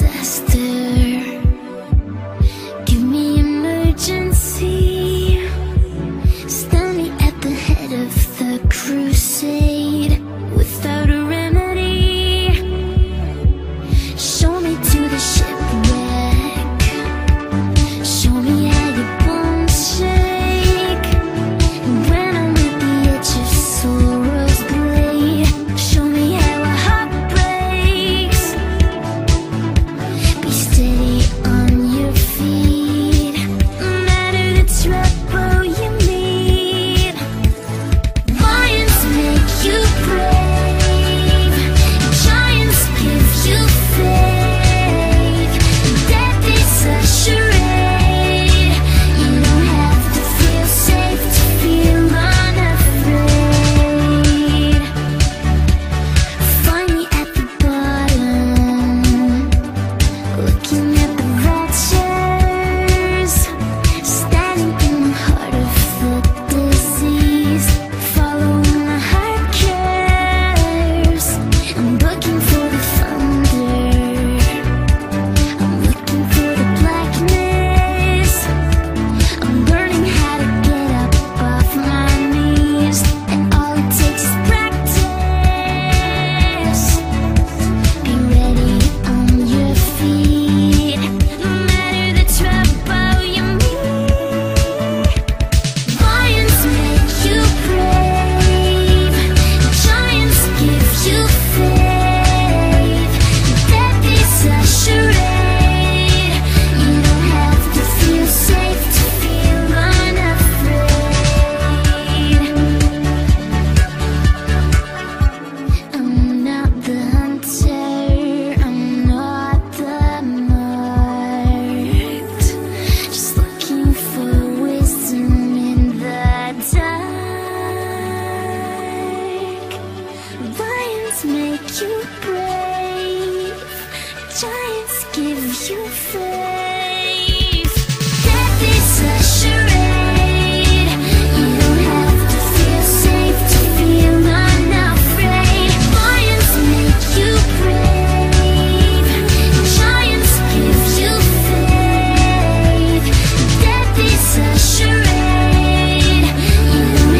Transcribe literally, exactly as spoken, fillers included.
disaster.